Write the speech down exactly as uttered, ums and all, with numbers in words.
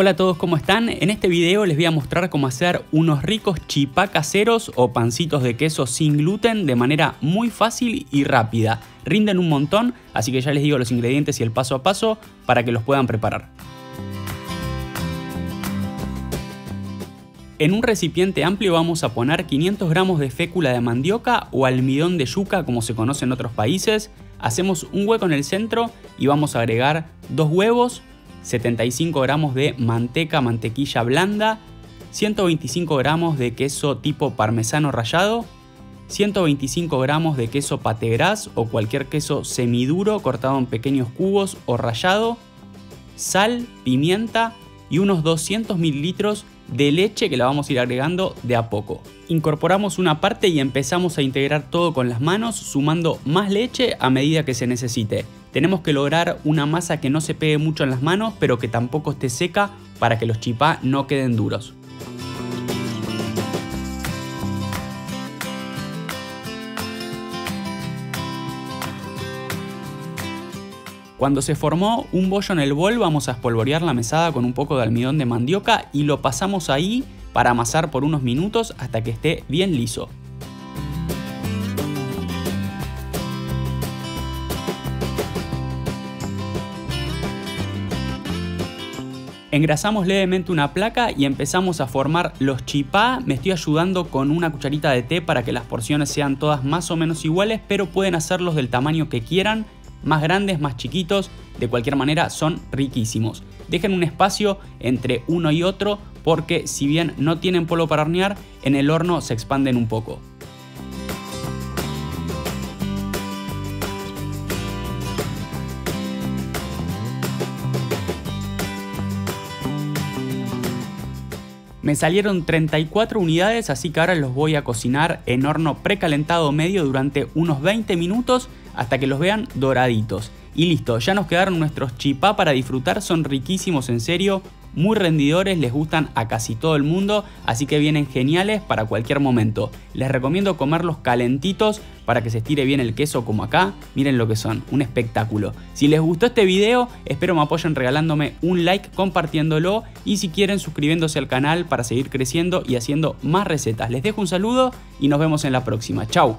Hola a todos, ¿cómo están? En este video les voy a mostrar cómo hacer unos ricos chipá caseros o pancitos de queso sin gluten de manera muy fácil y rápida. Rinden un montón, así que ya les digo los ingredientes y el paso a paso para que los puedan preparar. En un recipiente amplio vamos a poner quinientos gramos de fécula de mandioca o almidón de yuca, como se conoce en otros países. Hacemos un hueco en el centro y vamos a agregar dos huevos, setenta y cinco gramos de manteca, mantequilla blanda, ciento veinticinco gramos de queso tipo parmesano rallado, ciento veinticinco gramos de queso pategrás o cualquier queso semiduro cortado en pequeños cubos o rallado, sal, pimienta y unos doscientos mililitros de leche que la vamos a ir agregando de a poco. Incorporamos una parte y empezamos a integrar todo con las manos, sumando más leche a medida que se necesite. Tenemos que lograr una masa que no se pegue mucho en las manos, pero que tampoco esté seca para que los chipá no queden duros. Cuando se formó un bollo en el bol, vamos a espolvorear la mesada con un poco de almidón de mandioca y lo pasamos ahí para amasar por unos minutos hasta que esté bien liso. Engrasamos levemente una placa y empezamos a formar los chipá. Me estoy ayudando con una cucharita de té para que las porciones sean todas más o menos iguales, pero pueden hacerlos del tamaño que quieran. Más grandes, más chiquitos, de cualquier manera son riquísimos. Dejen un espacio entre uno y otro porque si bien no tienen polvo para hornear, en el horno se expanden un poco. Me salieron treinta y cuatro unidades, así que ahora los voy a cocinar en horno precalentado medio durante unos veinte minutos hasta que los vean doraditos. Y listo, ya nos quedaron nuestros chipá para disfrutar, son riquísimos en serio, muy rendidores, les gustan a casi todo el mundo, así que vienen geniales para cualquier momento. Les recomiendo comerlos calentitos para que se estire bien el queso como acá. Miren lo que son, un espectáculo. Si les gustó este video, espero me apoyen regalándome un like, compartiéndolo y si quieren suscribiéndose al canal para seguir creciendo y haciendo más recetas. Les dejo un saludo y nos vemos en la próxima. Chau.